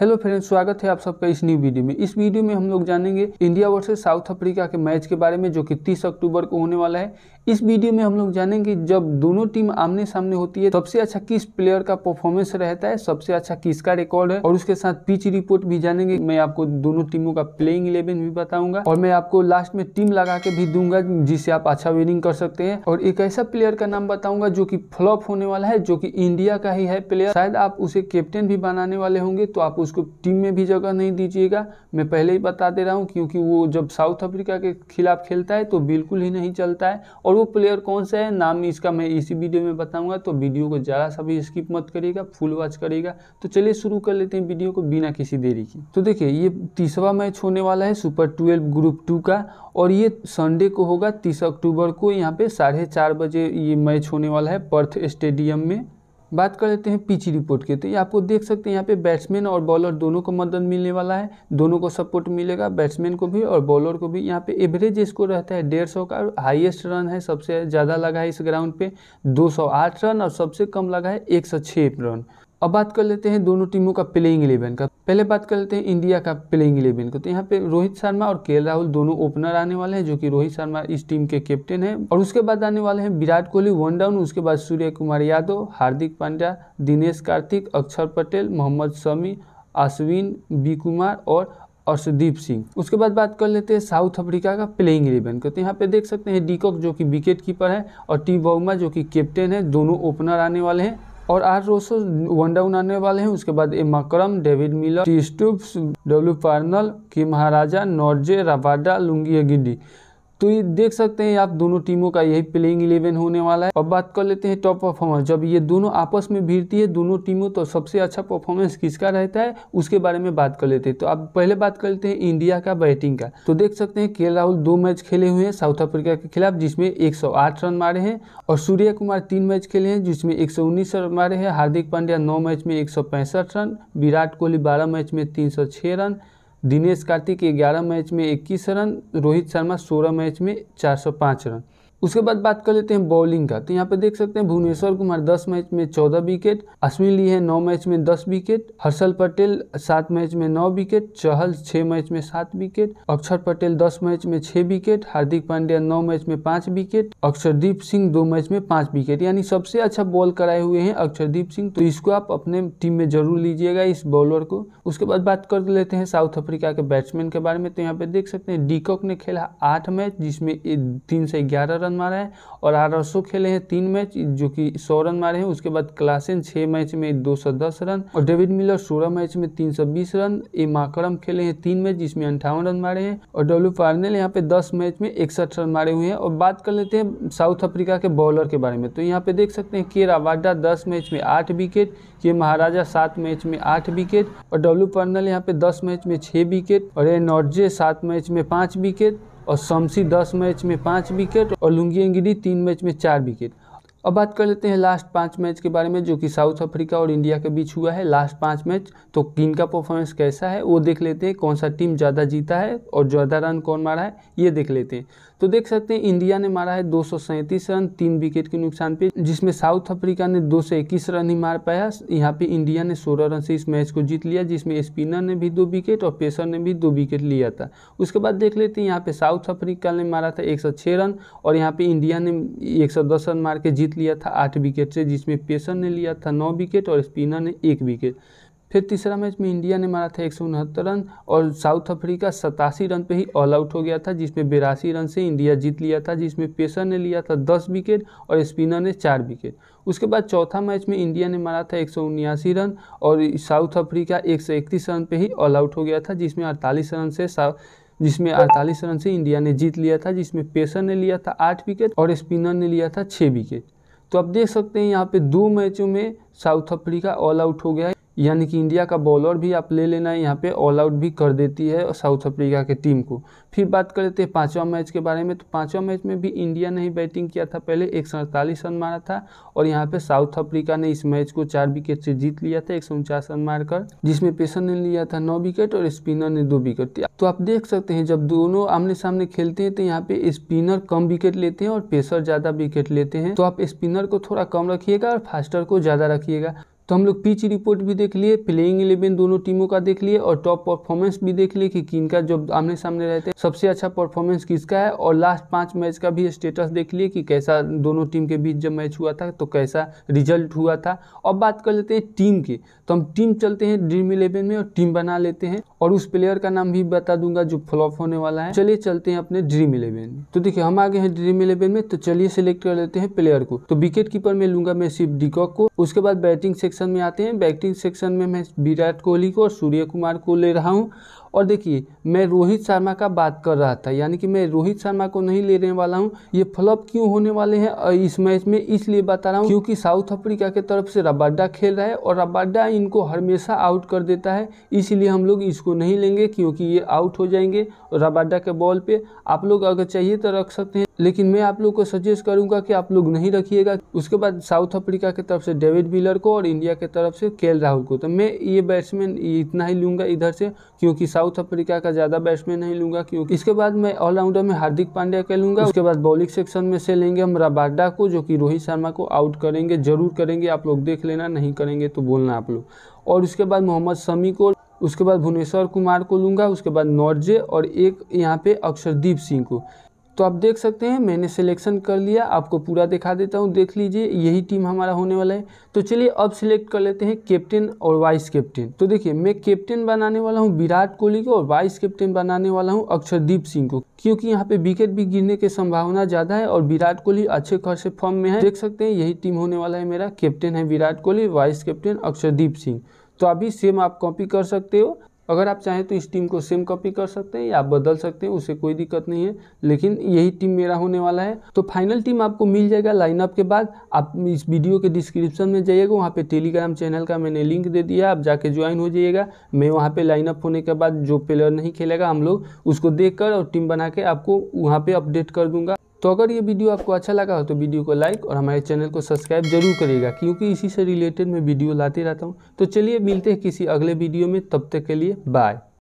Hello friends, स्वागत है आप सबका इस न्यू वीडियो में। इस वीडियो में हम लोग जानेंगे इंडिया वर्सेस साउथ अफ्रीका के मैच के बारे में जो कि 30 अक्टूबर को होने वाला है। इस वीडियो में हम लोग जानेंगे जब दोनों टीम आमने सामने होती है सबसे अच्छा किस प्लेयर का परफॉर्मेंस रहता है, सबसे अच्छा किसका रिकॉर्ड है और उसके साथ पिच रिपोर्ट भी जानेंगे। मैं आपको दोनों टीमों का प्लेइंग 11 भी बताऊंगा और मैं आपको लास्ट में टीम लगा के भी दूंगा जिससे आप अच्छा विनिंग कर सकते हैं। और एक ऐसा प्लेयर का नाम बताऊंगा जो की फ्लॉप होने वाला है, जो की इंडिया का ही है प्लेयर, शायद आप उसे कैप्टन भी बनाने वाले होंगे तो आप उसको टीम में भी जगह नहीं दीजिएगा। मैं पहले ही बता दे रहा हूं क्योंकि वो जब साउथ अफ्रीका के खिलाफ खेलता है तो बिल्कुल ही नहीं चलता है। और वो प्लेयर कौन सा है, नाम इसका मैं इसी वीडियो में बताऊंगा, तो वीडियो को ज़रा सा भी स्किप मत करिएगा, फुल वॉच करिएगा। तो चलिए शुरू कर लेते हैं वीडियो को बिना किसी देरी की। तो देखिए ये तीसरा मैच होने वाला है सुपर 12 ग्रुप 2 का और ये संडे को होगा 30 अक्टूबर को, यहाँ पे 4:30 बजे ये मैच होने वाला है पर्थ स्टेडियम में। बात कर लेते हैं पिच रिपोर्ट के, तो ये आपको देख सकते हैं यहाँ पे बैट्समैन और बॉलर दोनों को मदद मिलने वाला है, दोनों को सपोर्ट मिलेगा, बैट्समैन को भी और बॉलर को भी। यहाँ पे एवरेज स्कोर रहता है 150 का और हाईएस्ट रन है सबसे ज़्यादा लगा है इस ग्राउंड पे 208 रन और सबसे कम लगा है 106 रन। अब बात कर लेते हैं दोनों टीमों का प्लेइंग 11 का। पहले बात कर लेते हैं इंडिया का प्लेइंग 11 को, तो यहाँ पे रोहित शर्मा और केएल राहुल दोनों ओपनर आने वाले हैं, जो कि रोहित शर्मा इस टीम के कैप्टन हैं। और उसके बाद आने वाले हैं विराट कोहली वन डाउन, उसके बाद सूर्य कुमार यादव, हार्दिक पांड्या, दिनेश कार्तिक, अक्षर पटेल, मोहम्मद शमी, अश्विन, बी कुमार और अर्शदीप सिंह। उसके बाद बात कर लेते हैं साउथ अफ्रीका का प्लेइंग 11 को, तो यहाँ पे देख सकते हैं डी कॉक जो कि विकेट कीपर है और टी बावुमा जो कि कैप्टन है, दोनों ओपनर आने वाले हैं। और आर रोसो वन डाउन आने वाले हैं, उसके बाद M Markram, David Miller, T Stubbs, W Parnell, K महाराजा, नॉर्जे, रबाडा, लुंगी गिडी। तो ये देख सकते हैं आप दोनों टीमों का यही प्लेइंग 11 होने वाला है। अब बात कर लेते हैं टॉप परफॉर्मेंस, जब ये दोनों आपस में भिड़ती है दोनों टीमों तो सबसे अच्छा परफॉर्मेंस किसका रहता है उसके बारे में बात कर लेते हैं। तो आप पहले बात कर लेते हैं इंडिया का बैटिंग का, तो देख सकते हैं केएल राहुल 2 मैच खेले हुए हैं साउथ अफ्रीका के खिलाफ जिसमें 108 रन मारे हैं, और सूर्य कुमार 3 मैच खेले हैं जिसमें 119 रन मारे हैं, हार्दिक पांड्या 9 मैच में 165 रन, विराट कोहली 12 मैच में 306 रन, दिनेश कार्तिक 11 मैच में 21 रन, रोहित शर्मा 16 मैच में 405 रन। उसके बाद बात कर लेते हैं बॉलिंग का, तो यहाँ पे देख सकते हैं भुवनेश्वर कुमार 10 मैच में 14 विकेट, अश्विन लिए हैं 9 मैच में 10 विकेट, हर्षल पटेल 7 मैच में 9 विकेट, चहल 6 मैच में 7 विकेट, अक्षर पटेल 10 मैच में 6 विकेट, हार्दिक पांड्या 9 मैच में 5 विकेट, अक्षरदीप सिंह 2 मैच में 5 विकेट। यानी सबसे अच्छा बॉल कराए हुए हैं अक्षरदीप सिंह, तो इसको आप अपने टीम में जरूर लीजिएगा इस बॉलर को। उसके बाद बात कर लेते हैं साउथ अफ्रीका के बैट्समैन के बारे में, तो यहाँ पे देख सकते हैं डी कॉक ने खेला 8 मैच जिसमें 311 मारा है, और आरसो खेले हैं 3 मैच जो कि 100 रन मारे हैं, उसके बाद क्लासेन 6 मैच में 210 रन और डेविड मिलर 16 मैच में 320 रन, ए माकरम खेले हैं 3 मैच जिसमें 58 रन मारे हैं, और डब्ल्यू पार्नेल यहाँ पे 10 मैच में 61 रन मारे हुए हैं। और बात कर लेते हैं साउथ अफ्रीका के बॉलर के बारे में, तो यहाँ पे देख सकते हैं के रावाडा 10 मैच में 8 विकेट, के महाराजा 7 मैच में 8 विकेट, और डब्ल्यू पार्नेल यहाँ पे 10 मैच में 6 विकेट, और ए नॉर्जे 7 मैच में 5 विकेट, और शमसी 10 मैच में 5 विकेट, और लुंगी एंगिडी 3 मैच में 4 विकेट। अब बात कर लेते हैं लास्ट 5 मैच के बारे में जो कि साउथ अफ्रीका और इंडिया के बीच हुआ है लास्ट 5 मैच, तो टीम का परफॉर्मेंस कैसा है वो देख लेते हैं, कौन सा टीम ज़्यादा जीता है और ज़्यादा रन कौन मारा है ये देख लेते हैं। तो देख सकते हैं इंडिया ने मारा है 237 रन 3 विकेट के नुकसान पे, जिसमें साउथ अफ्रीका ने 221 रन ही मार पाया। यहाँ पे इंडिया ने 16 रन से इस मैच को जीत लिया जिसमें स्पिनर ने भी 2 विकेट और पेसर ने भी 2 विकेट लिया था। उसके बाद देख लेते हैं यहाँ पे साउथ अफ्रीका ने मारा था 106 रन और यहाँ पे इंडिया ने 110 रन मार के जीत लिया था 8 विकेट से, जिसमें पेसर ने लिया था 9 विकेट और स्पिनर ने 1 विकेट। फिर तीसरा मैच में इंडिया ने मारा था 169 रन और साउथ अफ्रीका 87 रन पे ही ऑल आउट हो गया था, जिसमें 82 रन से इंडिया जीत लिया था, जिसमें पेसर ने लिया था 10 विकेट और स्पिनर ने 4 विकेट। उसके बाद चौथा मैच में इंडिया ने मारा था 179 रन और साउथ अफ्रीका 131 रन पे ही ऑल आउट हो गया था, जिसमें 48 रन से इंडिया ने जीत लिया था, जिसमें पेसर ने लिया था 8 विकेट और स्पिनर ने लिया था 6 विकेट। तो आप देख सकते हैं यहाँ पे 2 मैचों में साउथ अफ्रीका ऑल आउट हो गया है, यानी कि इंडिया का बॉलर भी आप ले लेना है, यहाँ पे ऑल आउट भी कर देती है और साउथ अफ्रीका के टीम को। फिर बात कर लेते हैं 5वां मैच के बारे में, तो 5वां मैच में भी इंडिया ने ही बैटिंग किया था पहले, 147 रन मारा था और यहाँ पे साउथ अफ्रीका ने इस मैच को 4 विकेट से जीत लिया था 149 रन मारकर, जिसमें पेसर ने लिया था 9 विकेट और स्पिनर ने 2 विकेट। तो आप देख सकते हैं जब दोनों आमने सामने खेलते हैं तो यहाँ पे स्पिनर कम विकेट लेते हैं और पेसर ज़्यादा विकेट लेते हैं, तो आप स्पिनर को थोड़ा कम रखिएगा और फास्टर को ज़्यादा रखिएगा। तो हम लोग पिच रिपोर्ट भी देख लिए, प्लेइंग 11 दोनों टीमों का देख लिए और टॉप परफॉर्मेंस भी देख लिए कि किनका जब आमने सामने रहते हैं सबसे अच्छा परफॉर्मेंस किसका है, और लास्ट 5 मैच का भी स्टेटस देख लिए कि कैसा दोनों टीम के बीच जब मैच हुआ था तो कैसा रिजल्ट हुआ था। अब बात कर लेते हैं टीम की, तो हम टीम चलते हैं ड्रीम11 में और टीम बना लेते हैं और उस प्लेयर का नाम भी बता दूंगा जो फ्लॉप होने वाला है। चलिए चलते हैं अपने ड्रीम11 में। तो देखिए हम आगे हैं ड्रीम11 में, तो चलिए सिलेक्ट कर लेते हैं प्लेयर को। तो विकेट कीपर में लूंगा मैं सिर्फ डी कॉक को। उसके बाद बैटिंग सेक्शन में आते हैं, बैटिंग सेक्शन में मैं विराट कोहली को और सूर्य कुमार को ले रहा हूं। और देखिए मैं रोहित शर्मा का बात कर रहा था, यानी कि मैं रोहित शर्मा को नहीं लेने वाला हूं। ये फ्लॉप क्यों होने वाले हैं इस मैच में इसलिए बता रहा हूं क्योंकि साउथ अफ्रीका के तरफ से रबाडा खेल रहा है और रबाडा इनको हमेशा आउट कर देता है, इसीलिए हम लोग इसको नहीं लेंगे क्योंकि ये आउट हो जाएंगे रबाडा के बॉल पे। आप लोग अगर चाहिए तो रख सकते हैं, लेकिन मैं आप लोग को सजेस्ट करूंगा कि आप लोग नहीं रखिएगा। उसके बाद साउथ अफ्रीका की तरफ से डेविड मिलर को और इंडिया की तरफ से केएल राहुल को। तो मैं ये बैट्समैन इतना ही लूँगा इधर से क्योंकि साउथ अफ्रीका का ज़्यादा बैट्समैन नहीं लूँगा क्योंकि इसके बाद मैं ऑलराउंडर में हार्दिक पांड्या का लूँगा। उसके बाद बॉलिंग सेक्शन में से लेंगे हम रबाडा को, जो कि रोहित शर्मा को आउट करेंगे, जरूर करेंगे, आप लोग देख लेना, नहीं करेंगे तो बोलना आप लोग। और उसके बाद मोहम्मद शमी को, उसके बाद भुवनेश्वर कुमार को लूँगा, उसके बाद नॉर्जे और एक यहाँ पे अक्षरदीप सिंह को। तो आप देख सकते हैं मैंने सिलेक्शन कर लिया, आपको पूरा दिखा देता हूं, देख लीजिए यही टीम हमारा होने वाला है। तो चलिए अब सिलेक्ट कर लेते हैं कैप्टन और वाइस कैप्टन। तो देखिए मैं कैप्टन बनाने वाला हूं विराट कोहली को और वाइस कैप्टन बनाने वाला हूं अक्षरदीप सिंह को, क्योंकि यहाँ पे विकेट भी गिरने की संभावना ज़्यादा है और विराट कोहली अच्छे खासे फॉर्म में है। देख सकते हैं यही टीम होने वाला है मेरा, कैप्टन है विराट कोहली, वाइस कैप्टन अक्षरदीप सिंह। तो अभी सेम आप कॉपी कर सकते हो, अगर आप चाहें तो इस टीम को सेम कॉपी कर सकते हैं या आप बदल सकते हैं, उसे कोई दिक्कत नहीं है, लेकिन यही टीम मेरा होने वाला है। तो फाइनल टीम आपको मिल जाएगा लाइनअप के बाद। आप इस वीडियो के डिस्क्रिप्शन में जाइएगा, वहाँ पे टेलीग्राम चैनल का मैंने लिंक दे दिया, आप जाके ज्वाइन हो जाइएगा। मैं वहाँ पे लाइनअप होने के बाद जो प्लेयर नहीं खेलेगा हम लोग उसको देख कर और टीम बना के आपको वहाँ पर अपडेट कर दूँगा। तो अगर ये वीडियो आपको अच्छा लगा हो तो वीडियो को लाइक और हमारे चैनल को सब्सक्राइब जरूर करिएगा क्योंकि इसी से रिलेटेड मैं वीडियो लाते रहता हूँ। तो चलिए मिलते हैं किसी अगले वीडियो में, तब तक के लिए बाय।